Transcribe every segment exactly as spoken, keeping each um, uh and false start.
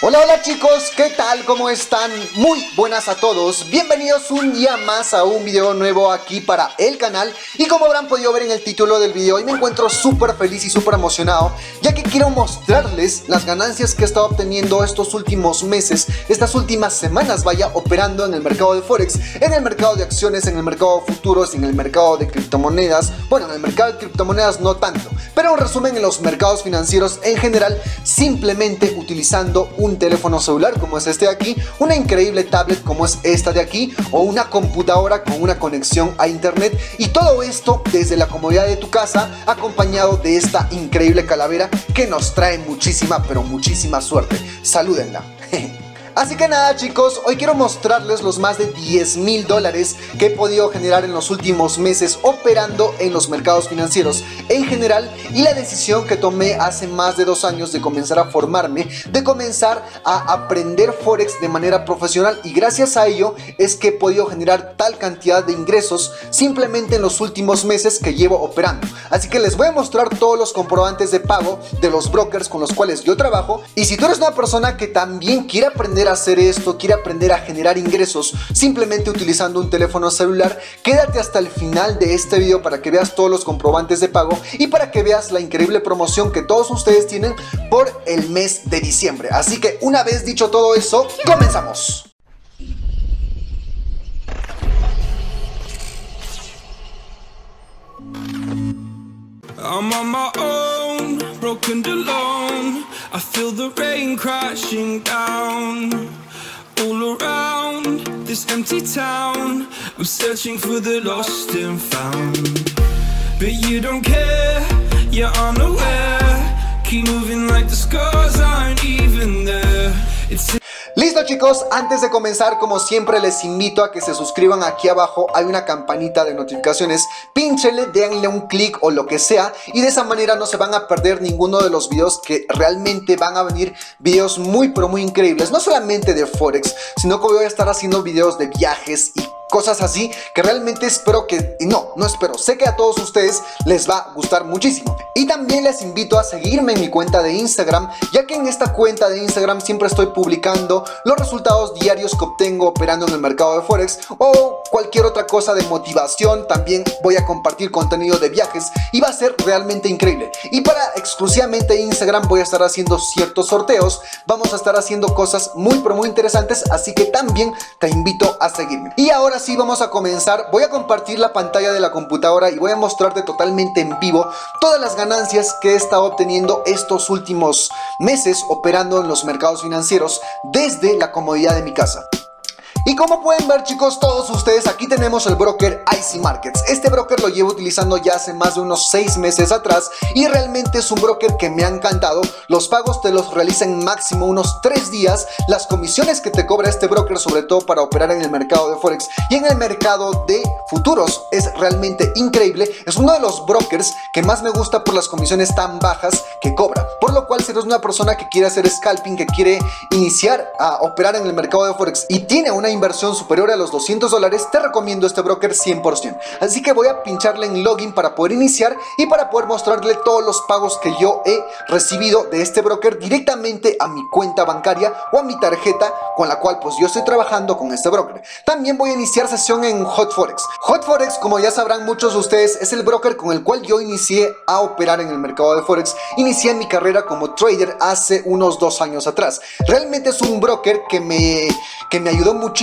Hola, hola chicos, ¿qué tal? ¿Cómo están? Muy buenas a todos, bienvenidos un día más a un video nuevo aquí para el canal. Y como habrán podido ver en el título del video, hoy me encuentro súper feliz y súper emocionado, ya que quiero mostrarles las ganancias que he estado obteniendo estos últimos meses, estas últimas semanas, vaya, operando en el mercado de Forex, en el mercado de acciones, en el mercado de futuros, en el mercado de criptomonedas. Bueno, en el mercado de criptomonedas no tanto, pero en resumen en los mercados financieros en general, simplemente utilizando un un teléfono celular como es este de aquí, una increíble tablet como es esta de aquí, o una computadora con una conexión a internet, y todo esto desde la comodidad de tu casa, acompañado de esta increíble calavera que nos trae muchísima, pero muchísima suerte. Salúdenla. Así que nada chicos, hoy quiero mostrarles los más de diez mil dólares que he podido generar en los últimos meses operando en los mercados financieros en general, y la decisión que tomé hace más de dos años de comenzar a formarme, de comenzar a aprender Forex de manera profesional, y gracias a ello es que he podido generar tal cantidad de ingresos simplemente en los últimos meses que llevo operando. Así que les voy a mostrar todos los comprobantes de pago de los brokers con los cuales yo trabajo, y si tú eres una persona que también quiere aprender hacer esto, quiere aprender a generar ingresos simplemente utilizando un teléfono celular, quédate hasta el final de este video para que veas todos los comprobantes de pago y para que veas la increíble promoción que todos ustedes tienen por el mes de diciembre. Así que una vez dicho todo eso, comenzamos. I'm on my own, broken alone. I feel the rain crashing down all around this empty town. I'm searching for the lost and found, but you don't care, you're unaware. Keep moving like the scars aren't even there. It's Listo chicos, antes de comenzar como siempre les invito a que se suscriban. Aquí abajo hay una campanita de notificaciones, pínchenle, denle un clic o lo que sea, y de esa manera no se van a perder ninguno de los videos, que realmente van a venir videos muy pero muy increíbles, no solamente de Forex, sino que voy a estar haciendo videos de viajes y cosas así que realmente espero que, no, no espero, sé que a todos ustedes les va a gustar muchísimo. Y también les invito a seguirme en mi cuenta de Instagram, ya que en esta cuenta de Instagram siempre estoy publicando los resultados diarios que obtengo operando en el mercado de Forex, o cualquier otra cosa de motivación. También voy a compartir contenido de viajes y va a ser realmente increíble. Y para exclusivamente Instagram voy a estar haciendo ciertos sorteos, vamos a estar haciendo cosas muy pero muy interesantes, así que también te invito a seguirme. Y ahora sí, vamos a comenzar. Voy a compartir la pantalla de la computadora y voy a mostrarte totalmente en vivo todas las ganancias que he estado obteniendo estos últimos meses operando en los mercados financieros desde la comodidad de mi casa. Y como pueden ver chicos, todos ustedes, aquí tenemos el broker I C Markets. Este broker lo llevo utilizando ya hace más de unos seis meses atrás, y realmente es un broker que me ha encantado. Los pagos te los realizan máximo unos tres días. Las comisiones que te cobra este broker, sobre todo para operar en el mercado de Forex y en el mercado de futuros, es realmente increíble. Es uno de los brokers que más me gusta por las comisiones tan bajas que cobra. Por lo cual, si eres una persona que quiere hacer scalping, que quiere iniciar a operar en el mercado de Forex y tiene una inversión superior a los doscientos dólares, te recomiendo este broker cien por ciento. Así que voy a pincharle en login para poder iniciar y para poder mostrarle todos los pagos que yo he recibido de este broker directamente a mi cuenta bancaria o a mi tarjeta con la cual pues yo estoy trabajando con este broker. También voy a iniciar sesión en HotForex. HotForex, como ya sabrán muchos de ustedes, es el broker con el cual yo inicié a operar en el mercado de Forex. Inicié mi carrera como trader hace unos dos años atrás. Realmente es un broker que me, que me ayudó muchísimo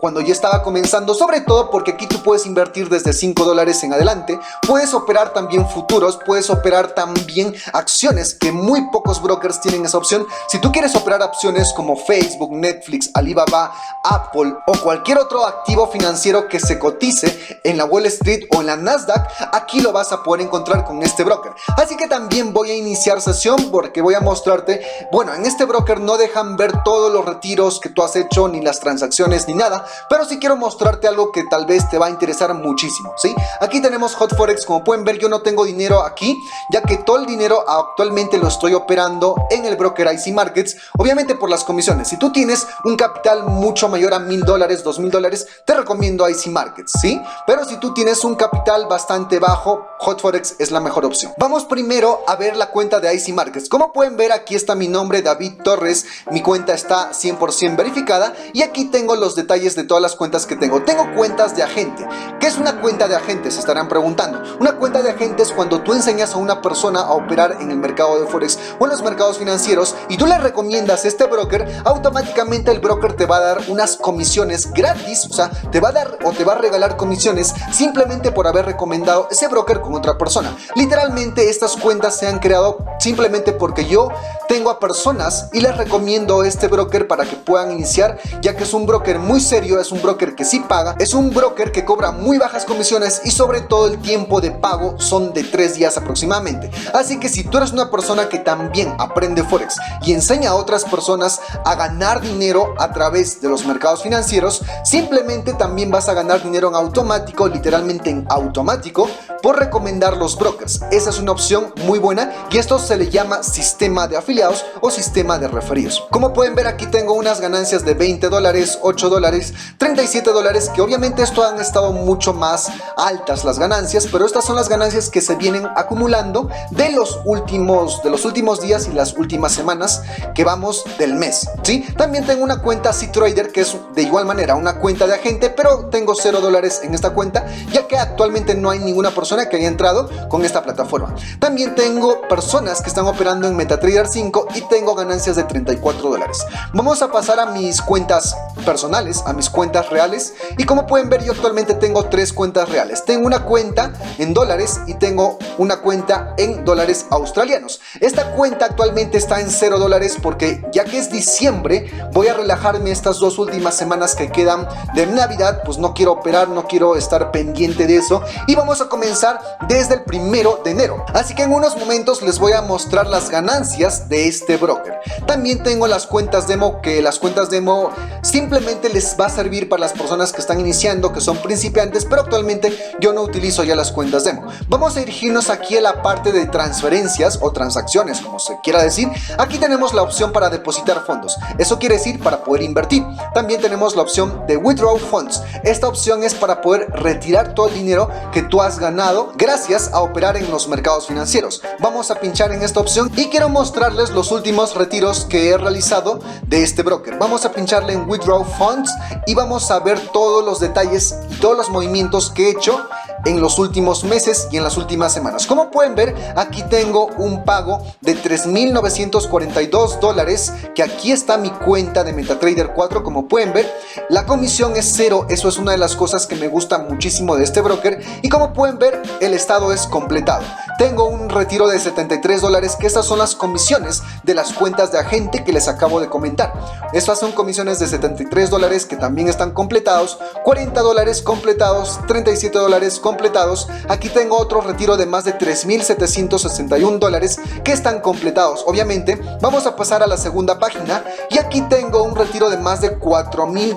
cuando yo estaba comenzando, sobre todo porque aquí tú puedes invertir desde cinco dólares en adelante, puedes operar también futuros, puedes operar también acciones, que muy pocos brokers tienen esa opción. Si tú quieres operar opciones como Facebook, Netflix, Alibaba, Apple o cualquier otro activo financiero que se cotice en la Wall Street o en la Nasdaq, aquí lo vas a poder encontrar con este broker. Así que también voy a iniciar sesión porque voy a mostrarte, bueno, en este broker no dejan ver todos los retiros que tú has hecho ni las transacciones opciones ni nada, pero sí quiero mostrarte algo que tal vez te va a interesar muchísimo, ¿sí? Aquí tenemos HotForex, como pueden ver yo no tengo dinero aquí, ya que todo el dinero actualmente lo estoy operando en el broker I C Markets, obviamente por las comisiones. Si tú tienes un capital mucho mayor a mil dólares, dos mil dólares, te recomiendo I C Markets, ¿sí? Pero si tú tienes un capital bastante bajo, HotForex es la mejor opción. Vamos primero a ver la cuenta de I C Markets. Como pueden ver, aquí está mi nombre, David Torres, mi cuenta está cien por ciento verificada y aquí tengo los detalles de todas las cuentas que tengo. Tengo cuentas de agente. ¿Qué es una cuenta de agente? Se estarán preguntando. Una cuenta de agente es cuando tú enseñas a una persona a operar en el mercado de Forex o en los mercados financieros y tú le recomiendas este broker, automáticamente el broker te va a dar unas comisiones gratis, o sea, te va a dar o te va a regalar comisiones simplemente por haber recomendado ese broker con otra persona. Literalmente estas cuentas se han creado simplemente porque yo tengo a personas y les recomiendo este broker para que puedan iniciar, ya que es un broker muy serio, es un broker que sí paga, es un broker que cobra muy bajas comisiones y sobre todo el tiempo de pago son de tres días aproximadamente. Así que si tú eres una persona que también aprende Forex y enseña a otras personas a ganar dinero a través de los mercados financieros, simplemente también vas a ganar dinero en automático, literalmente en automático, por recomendar los brokers. Esa es una opción muy buena y esto se le llama sistema de afiliados o sistema de referidos. Como pueden ver, aquí tengo unas ganancias de veinte dólares, ocho dólares, treinta y siete dólares, que obviamente esto han estado mucho más altas las ganancias, pero estas son las ganancias que se vienen acumulando de los últimos de los últimos días y las últimas semanas que vamos del mes, ¿sí? También tengo una cuenta C-Trader que es de igual manera una cuenta de agente, pero tengo cero dólares en esta cuenta, ya que actualmente no hay ninguna persona que haya entrado con esta plataforma. También tengo personas que están operando en MetaTrader cinco y tengo ganancias de treinta y cuatro dólares. Vamos a pasar a mis cuentas personales, a mis cuentas reales, y como pueden ver yo actualmente tengo tres cuentas reales. Tengo una cuenta en dólares y tengo una cuenta en dólares australianos. Esta cuenta actualmente está en cero dólares porque ya que es diciembre voy a relajarme estas dos últimas semanas que quedan de Navidad, pues no quiero operar, no quiero estar pendiente de eso y vamos a comenzar desde el primero de enero. Así que en unos momentos les voy a mostrar las ganancias de este broker. También tengo las cuentas demo, que las cuentas demo simplemente les va a servir para las personas que están iniciando, que son principiantes, pero actualmente yo no utilizo ya las cuentas demo. Vamos a dirigirnos aquí a la parte de transferencias o transacciones, como se quiera decir. Aquí tenemos la opción para depositar fondos, eso quiere decir para poder invertir. También tenemos la opción de withdraw funds, esta opción es para poder retirar todo el dinero que tú has ganado gracias a operar en los mercados financieros. Vamos a pinchar en esta opción y quiero mostrarles los últimos retiros que he realizado de este broker. Vamos a pincharle en withdraw funds y vamos a ver todos los detalles y todos los movimientos que he hecho en los últimos meses y en las últimas semanas. Como pueden ver, aquí tengo un pago de tres mil novecientos cuarenta y dos dólares, que aquí está mi cuenta de MetaTrader cuatro. Como pueden ver, la comisión es cero, eso es una de las cosas que me gusta muchísimo de este broker, y como pueden ver el estado es completado. Tengo un retiro de setenta y tres dólares, que estas son las comisiones de las cuentas de agente que les acabo de comentar. Estas son comisiones de setenta y tres dólares que también están completados, cuarenta dólares completados, treinta y siete dólares completados. Aquí tengo otro retiro de más de tres mil setecientos sesenta y un dólares que están completados. Obviamente vamos a pasar a la segunda página y aquí tengo un retiro de más de cuatro mil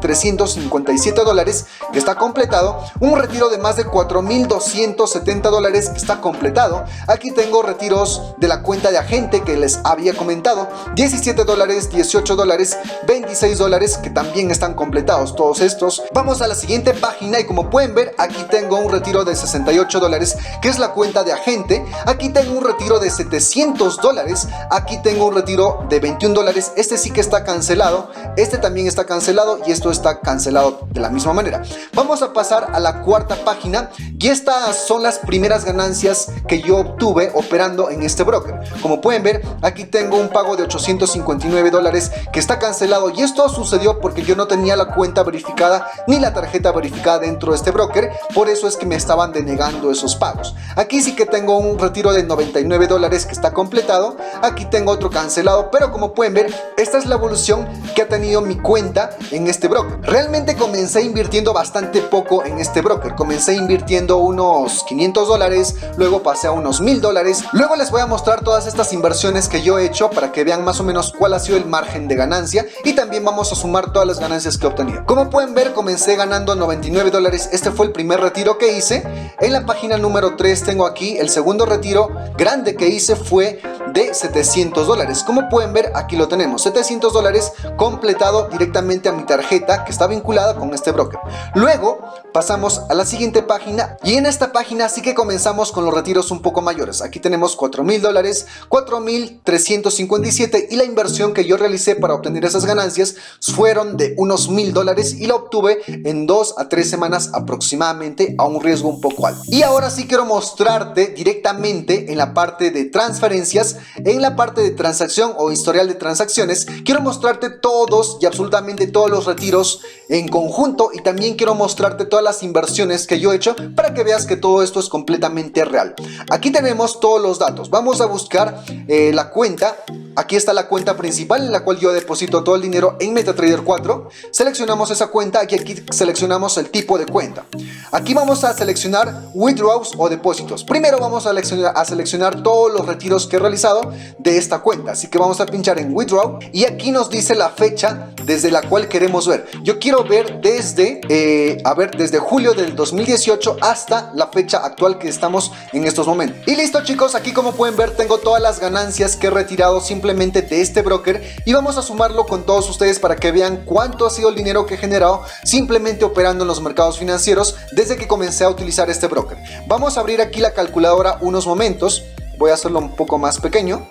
trescientos cincuenta y siete dólares que está completado, un retiro de más de cuatro mil doscientos setenta dólares que está completado. Aquí tengo retiros de la cuenta de agente que les había comentado, diecisiete dólares, dieciocho dólares, veintiséis dólares, que también están completados todos estos. Vamos a la siguiente página y como pueden ver aquí tengo un retiro de sesenta y ocho dólares, que es la cuenta de agente. Aquí tengo un retiro de setecientos dólares, aquí tengo un retiro de veintiún dólares, este sí que está cancelado, este también está cancelado y esto está cancelado de la misma manera. Vamos a pasar a la cuarta página y estas son las primeras ganancias que yo obtuve operando en este broker. Como pueden ver, aquí tengo un pago de ochocientos cincuenta y nueve dólares que está cancelado y esto sucedió porque yo no tenía la cuenta verificada ni la tarjeta verificada dentro de este broker. Por eso es que me estaban denegando esos pagos. Aquí sí que tengo un retiro de noventa y nueve dólares que está completado, aquí tengo otro cancelado, pero como pueden ver, esta es la evolución que ha tenido mi cuenta en este broker. Realmente comencé invirtiendo bastante poco en este broker, comencé invirtiendo unos quinientos dólares, luego pasé a unos mil dólares, luego les voy a mostrar todas estas inversiones que yo he hecho para que vean más o menos cuál ha sido el margen de ganancia y también vamos a sumar todas las ganancias que he obtenido. Como pueden ver, comencé ganando noventa y nueve dólares, este fue el primer retiro que hice. En la página número tres tengo aquí el segundo retiro grande que hice, fue de setecientos dólares. Como pueden ver, aquí lo tenemos, setecientos dólares completado directamente a mi tarjeta que está vinculada con este broker. Luego pasamos a la siguiente página y en esta página sí que comenzamos con los retiros un poco mayores. Aquí tenemos cuatro mil dólares, cuatro mil trescientos cincuenta y siete, y la inversión que yo realicé para obtener esas ganancias fueron de unos mil dólares y la obtuve en dos a tres semanas aproximadamente, a un riesgo un poco alto. Y ahora sí quiero mostrarte directamente en la parte de transferencias, en la parte de transacción o historial de transacciones, quiero mostrarte todos y absolutamente todos los retiros en conjunto y también quiero mostrarte todas las inversiones que yo he hecho para que veas que todo esto es completamente real. Aquí tenemos todos los datos, vamos a buscar eh, la cuenta. Aquí está la cuenta principal en la cual yo deposito todo el dinero en MetaTrader cuatro, seleccionamos esa cuenta y aquí seleccionamos el tipo de cuenta. Aquí vamos a seleccionar withdrawals o depósitos. Primero vamos a seleccionar, a seleccionar todos los retiros que he realizado de esta cuenta, así que vamos a pinchar en withdraw y aquí nos dice la fecha desde la cual queremos ver. Yo quiero ver desde, eh, a ver, desde julio del dos mil dieciocho hasta la fecha actual que estamos en estos momentos. Y listo chicos, aquí como pueden ver tengo todas las ganancias que he retirado sin simplemente de este broker y vamos a sumarlo con todos ustedes para que vean cuánto ha sido el dinero que he generado simplemente operando en los mercados financieros desde que comencé a utilizar este broker. Vamos a abrir aquí la calculadora unos momentos, voy a hacerlo un poco más pequeño.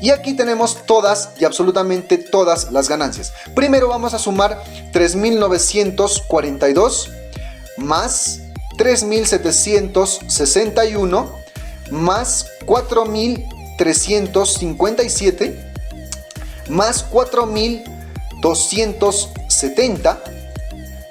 Y aquí tenemos todas y absolutamente todas las ganancias. Primero vamos a sumar tres mil novecientos cuarenta y dos más tres mil setecientos sesenta y uno más cuatro mil trescientos cincuenta y siete más cuatro mil doscientos setenta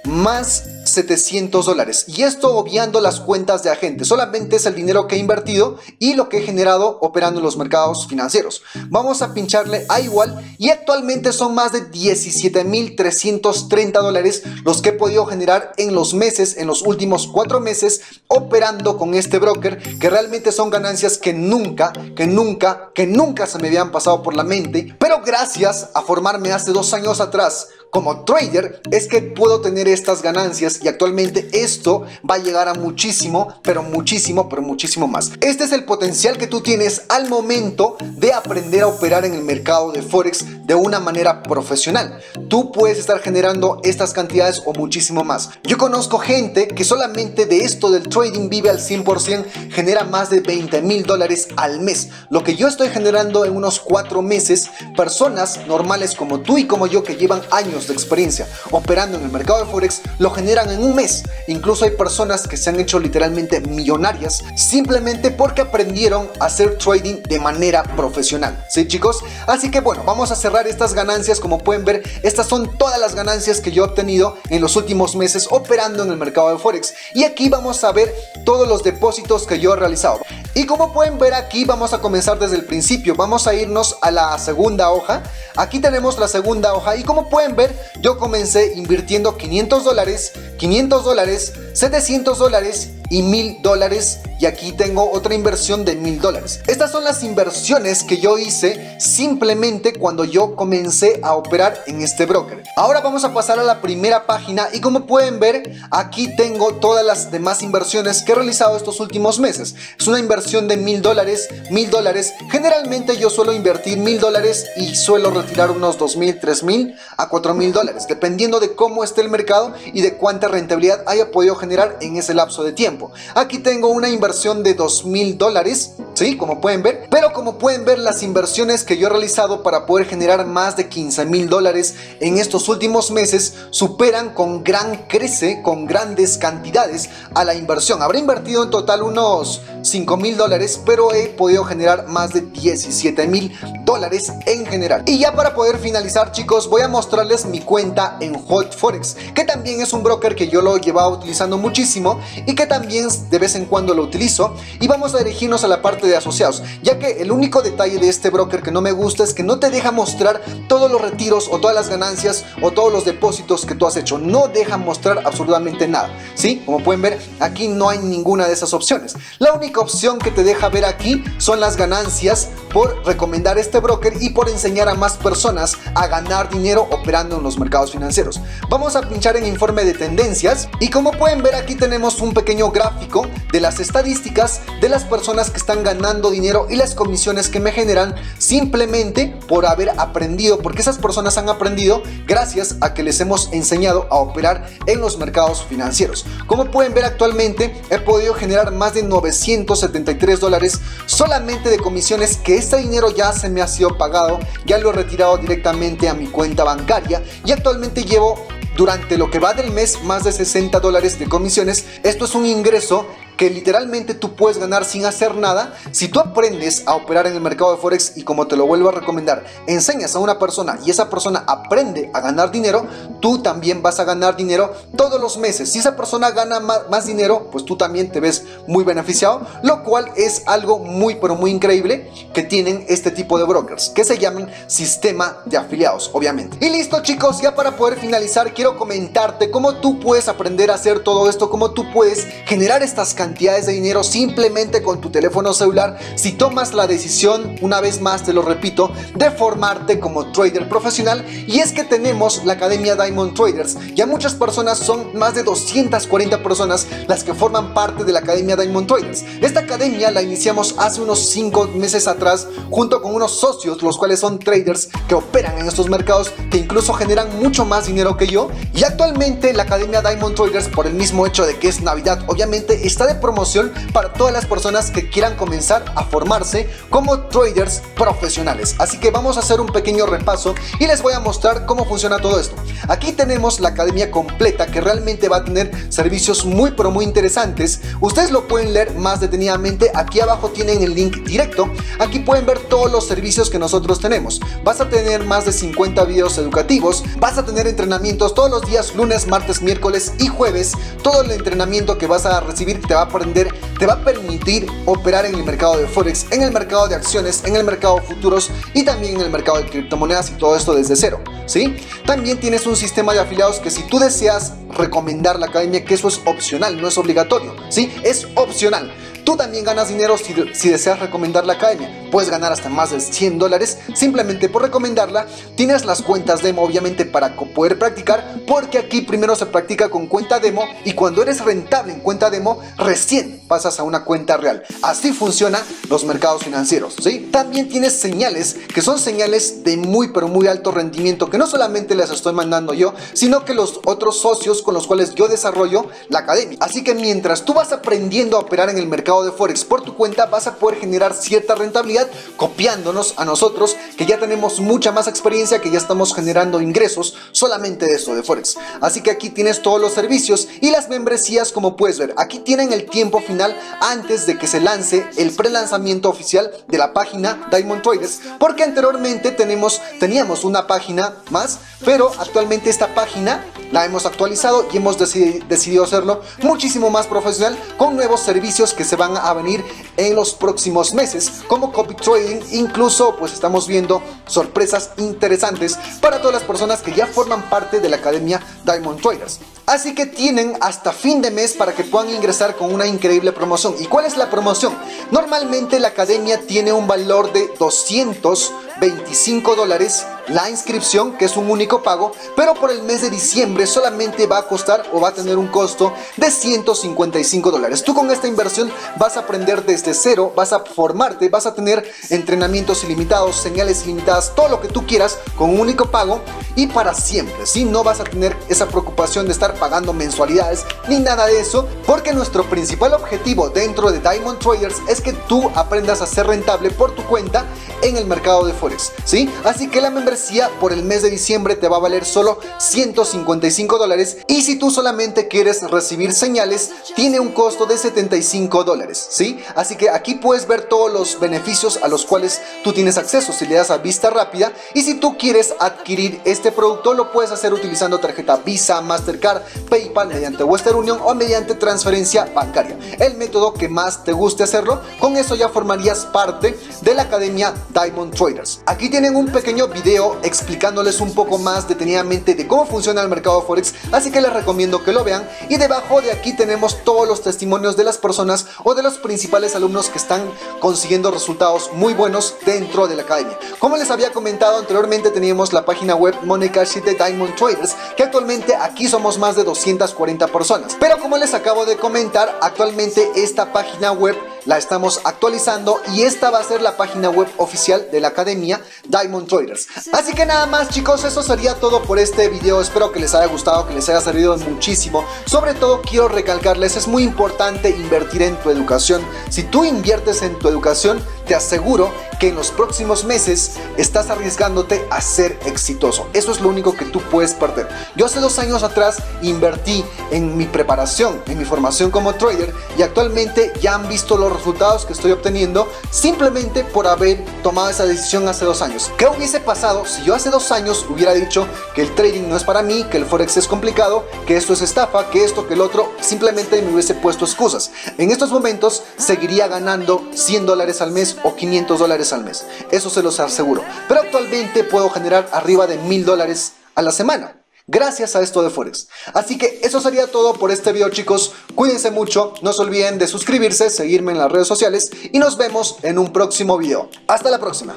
más setecientos dólares, y esto obviando las cuentas de agente, solamente es el dinero que he invertido y lo que he generado operando en los mercados financieros. Vamos a pincharle a igual y actualmente son más de diecisiete mil trescientos treinta dólares los que he podido generar en los meses, en los últimos cuatro meses operando con este broker, que realmente son ganancias que nunca, que nunca, que nunca se me habían pasado por la mente, pero gracias a formarme hace dos años atrás como trader es que puedo tener estas ganancias y actualmente esto va a llegar a muchísimo, pero muchísimo, pero muchísimo más. Este es el potencial que tú tienes al momento de aprender a operar en el mercado de Forex de una manera profesional. Tú puedes estar generando estas cantidades o muchísimo más. Yo conozco gente que solamente de esto del trading vive al cien por ciento, genera más de veinte mil dólares al mes. Lo que yo estoy generando en unos cuatro meses, personas normales como tú y como yo que llevan años de experiencia operando en el mercado de Forex lo generan en un mes. Incluso hay personas que se han hecho literalmente millonarias simplemente porque aprendieron a hacer trading de manera profesional, ¿sí chicos? Así que bueno, vamos a cerrar estas ganancias. Como pueden ver, estas son todas las ganancias que yo he obtenido en los últimos meses operando en el mercado de Forex y aquí vamos a ver todos los depósitos que yo he realizado. Y como pueden ver aquí vamos a comenzar desde el principio, vamos a irnos a la segunda hoja. Aquí tenemos la segunda hoja y como pueden ver yo comencé invirtiendo quinientos dólares, quinientos dólares, setecientos dólares y mil dólares, y aquí tengo otra inversión de mil dólares. Estas son las inversiones que yo hice simplemente cuando yo comencé a operar en este broker. Ahora vamos a pasar a la primera página y como pueden ver aquí tengo todas las demás inversiones que he realizado estos últimos meses. Es una inversión de mil dólares, mil dólares. Generalmente yo suelo invertir mil dólares y suelo retirar unos dos mil, tres mil a cuatro mil dólares dependiendo de cómo esté el mercado y de cuánta rentabilidad haya podido generar en ese lapso de tiempo. Aquí tengo una inversión de dos mil dólares, ¿sí? Como pueden ver, pero como pueden ver las inversiones que yo he realizado para poder generar más de quince mil dólares en estos últimos meses superan con gran crece, con grandes cantidades a la inversión. Habré invertido en total unos cinco mil dólares, pero he podido generar más de diecisiete mil dólares en general. Y ya para poder finalizar, chicos, voy a mostrarles mi cuenta en HotForex, que también es un broker que yo lo llevaba utilizando muchísimo y que también de vez en cuando lo utilizo. Y vamos a dirigirnos a la parte de asociados, ya que el único detalle de este broker que no me gusta es que no te deja mostrar todos los retiros o todas las ganancias o todos los depósitos que tú has hecho. No deja mostrar absolutamente nada, ¿sí? Como pueden ver, aquí no hay ninguna de esas opciones. La única opción que te deja ver aquí son las ganancias por recomendar este broker y por enseñar a más personas a ganar dinero operando en los mercados financieros. Vamos a pinchar en informe de tendencias y como pueden ver aquí tenemos un pequeño gráfico de las estadísticas de las personas que están ganando dinero y las comisiones que me generan simplemente por haber aprendido, porque esas personas han aprendido gracias a que les hemos enseñado a operar en los mercados financieros. Como pueden ver, actualmente he podido generar más de novecientos setenta y tres dólares solamente de comisiones, que este dinero ya se me ha sido pagado, ya lo he retirado directamente a mi cuenta bancaria y actualmente llevo durante lo que va del mes más de sesenta dólares de comisiones. Esto es un ingreso que literalmente tú puedes ganar sin hacer nada. Si tú aprendes a operar en el mercado de Forex y, como te lo vuelvo a recomendar, enseñas a una persona y esa persona aprende a ganar dinero, tú también vas a ganar dinero todos los meses. Si esa persona gana más dinero, pues tú también te ves muy beneficiado, lo cual es algo muy pero muy increíble que tienen este tipo de brokers, que se llaman sistema de afiliados, obviamente. Y listo, chicos, ya para poder finalizar quiero comentarte cómo tú puedes aprender a hacer todo esto, cómo tú puedes generar estas cantidades cantidades de dinero simplemente con tu teléfono celular si tomas la decisión, una vez más te lo repito, de formarte como trader profesional. Y es que tenemos la academia Diamond Traders, ya muchas personas, son más de doscientas cuarenta personas las que forman parte de la academia Diamond Traders. Esta academia la iniciamos hace unos cinco meses atrás junto con unos socios, los cuales son traders que operan en estos mercados, que incluso generan mucho más dinero que yo. Y actualmente la academia Diamond Traders, por el mismo hecho de que es Navidad, obviamente está de promoción para todas las personas que quieran comenzar a formarse como traders profesionales. Así que vamos a hacer un pequeño repaso y les voy a mostrar cómo funciona todo esto. Aquí tenemos la academia completa, que realmente va a tener servicios muy pero muy interesantes. Ustedes lo pueden leer más detenidamente, aquí abajo tienen el link directo, aquí pueden ver todos los servicios que nosotros tenemos. Vas a tener más de cincuenta videos educativos, vas a tener entrenamientos todos los días, lunes, martes, miércoles y jueves. Todo el entrenamiento que vas a recibir te va a aprender, te va a permitir operar en el mercado de Forex, en el mercado de acciones, en el mercado de futuros y también en el mercado de criptomonedas, y todo esto desde cero, ¿sí? También tienes un sistema de afiliados que, si tú deseas recomendar la academia, que eso es opcional, no es obligatorio, ¿sí? Es opcional. Tú también ganas dinero si, si deseas recomendar la academia. Puedes ganar hasta más de cien dólares simplemente por recomendarla. Tienes las cuentas demo, obviamente, para poder practicar, porque aquí primero se practica con cuenta demo y cuando eres rentable en cuenta demo, recién pasas a una cuenta real. Así funcionan los mercados financieros, ¿sí? También tienes señales, que son señales de muy pero muy alto rendimiento, que no solamente las estoy mandando yo, sino que los otros socios con los cuales yo desarrollo la academia. Así que mientras tú vas aprendiendo a operar en el mercado de Forex por tu cuenta, vas a poder generar cierta rentabilidad copiándonos a nosotros, que ya tenemos mucha más experiencia, que ya estamos generando ingresos solamente de eso, de Forex. Así que aquí tienes todos los servicios y las membresías, como puedes ver. Aquí tienen el tiempo final antes de que se lance el prelanzamiento oficial de la página Diamond Traders, porque anteriormente tenemos, teníamos una página más, pero actualmente esta página la hemos actualizado y hemos decidi- decidido hacerlo muchísimo más profesional, con nuevos servicios que se van a venir en los próximos meses, como copy trading. Incluso pues estamos viendo sorpresas interesantes para todas las personas que ya forman parte de la academia Diamond Traders. Así que tienen hasta fin de mes para que puedan ingresar con una increíble promoción. ¿Y cuál es la promoción? Normalmente la academia tiene un valor de doscientos veinticinco dólares la inscripción, que es un único pago, pero por el mes de diciembre solamente va a costar, o va a tener un costo de ciento cincuenta y cinco dólares. Tú con esta inversión vas a aprender desde cero, vas a formarte, vas a tener entrenamientos ilimitados, señales ilimitadas, todo lo que tú quieras con un único pago y para siempre, ¿sí? No vas a tener esa preocupación de estar pagando mensualidades ni nada de eso, porque nuestro principal objetivo dentro de Diamond Traders es que tú aprendas a ser rentable por tu cuenta en el mercado de Forex. miércoles, ¿sí? Así que la membresía por el mes de diciembre te va a valer solo ciento cincuenta y cinco dólares, y si tú solamente quieres recibir señales, tiene un costo de setenta y cinco dólares, ¿sí? Así que aquí puedes ver todos los beneficios a los cuales tú tienes acceso si le das a vista rápida, y si tú quieres adquirir este producto, lo puedes hacer utilizando tarjeta Visa, Mastercard, PayPal, mediante Western Union o mediante transferencia bancaria. El método que más te guste hacerlo, con eso ya formarías parte de la academia Diamond Traders. Aquí tienen un pequeño video explicándoles un poco más detenidamente de cómo funciona el mercado Forex, así que les recomiendo que lo vean, y debajo de aquí tenemos todos los testimonios de las personas o de los principales alumnos que están consiguiendo resultados muy buenos dentro de la academia. Como les había comentado anteriormente, teníamos la página web Monica City Diamond Traders, que actualmente aquí somos más de doscientas cuarenta personas, pero como les acabo de comentar, actualmente esta página web la estamos actualizando y esta va a ser la página web oficial de la academia Diamond Traders. Así que nada más, chicos, eso sería todo por este video. Espero que les haya gustado, que les haya servido muchísimo. Sobre todo quiero recalcarles, es muy importante invertir en tu educación. Si tú inviertes en tu educación, te aseguro que en los próximos meses estás arriesgándote a ser exitoso. Eso es lo único que tú puedes perder. Yo hace dos años atrás invertí en mi preparación, en mi formación como trader, y actualmente ya han visto los resultados que estoy obteniendo simplemente por haber tomado esa decisión hace dos años. ¿Qué hubiese pasado si yo hace dos años hubiera dicho que el trading no es para mí, que el Forex es complicado, que esto es estafa, que esto, que el otro? Simplemente me hubiese puesto excusas. En estos momentos seguiría ganando cien dólares al mes o quinientos dólares al mes, eso se los aseguro, pero actualmente puedo generar arriba de mil dólares a la semana gracias a esto de Forex. Así que eso sería todo por este video, chicos. Cuídense mucho, no se olviden de suscribirse, seguirme en las redes sociales y nos vemos en un próximo video. Hasta la próxima.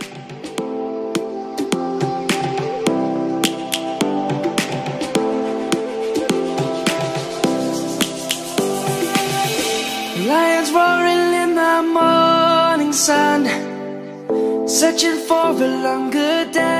Searching for a longer day.